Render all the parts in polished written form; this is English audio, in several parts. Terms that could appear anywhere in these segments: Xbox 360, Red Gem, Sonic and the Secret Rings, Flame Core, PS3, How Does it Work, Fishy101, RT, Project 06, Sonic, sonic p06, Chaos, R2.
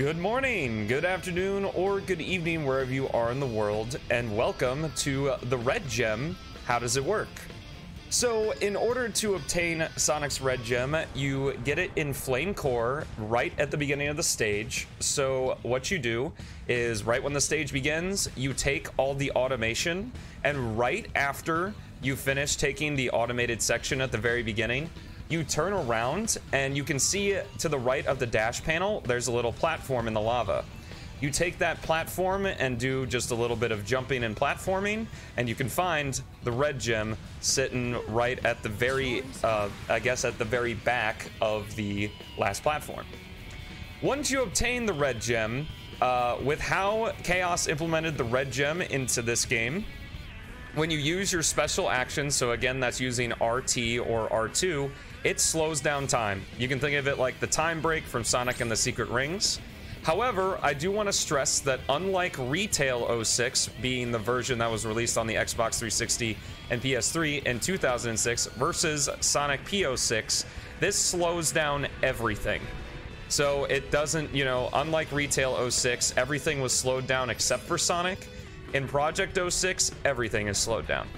Good morning, good afternoon, or good evening, wherever you are in the world, and welcome to the Red Gem. How does it work? So, in order to obtain Sonic's Red Gem, you get it in Flame Core right at the beginning of the stage. So, what you do is, right when the stage begins, you take all the automation, and right after you finish taking the automated section at the very beginning, you turn around and you can see to the right of the dash panel, there's a little platform in the lava. You take that platform and do just a little bit of jumping and platforming, and you can find the red gem sitting right at the very, at the very back of the last platform. Once you obtain the red gem, with how Chaos implemented the red gem into this game, when you use your special action, so again, that's using RT or R2, it slows down time. You can think of it like the time break from Sonic and the Secret Rings. However, I do want to stress that unlike Retail 06, being the version that was released on the Xbox 360 and PS3 in 2006 versus Sonic p06, this slows down everything. So it doesn't, you know, unlike Retail 06, everything was slowed down except for Sonic. In Project 06, everything is slowed down.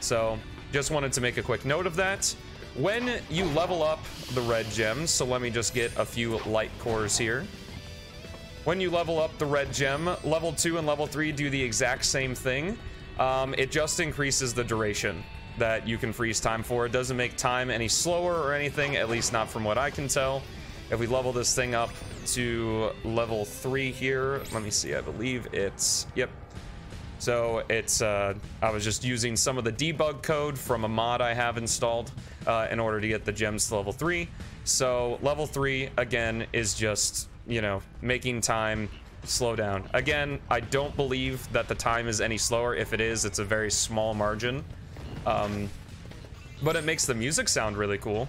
So just wanted to make a quick note of that. When you level up the red gems, so let me just get a few light cores here. When you level up the red gem, level 2 and level 3 do the exact same thing. It just increases the duration that you can freeze time for. It doesn't make time any slower or anything, at least not from what I can tell. If we level this thing up to level 3 here, let me see, I believe it's, yep. So it's, I was just using some of the debug code from a mod I have installed in order to get the gems to level 3. So level 3, again, is just, you know, making time slow down. Again, I don't believe that the time is any slower. If it is, it's a very small margin. But it makes the music sound really cool.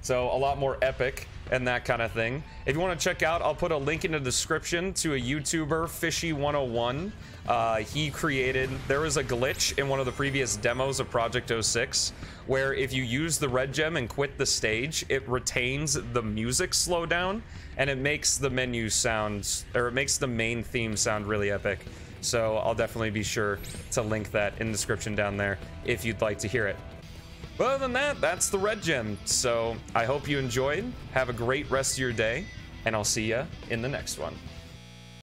So a lot more epic and that kind of thing. If you want to check out, I'll put a link in the description to a YouTuber, Fishy101. He created, there was a glitch in one of the previous demos of Project 06, where if you use the red gem and quit the stage, it retains the music slowdown, and it makes the menu sound, or it makes the main theme sound really epic. So I'll definitely be sure to link that in the description down there if you'd like to hear it. But other than that, that's the red gem. So I hope you enjoyed. Have a great rest of your day, and I'll see you in the next one.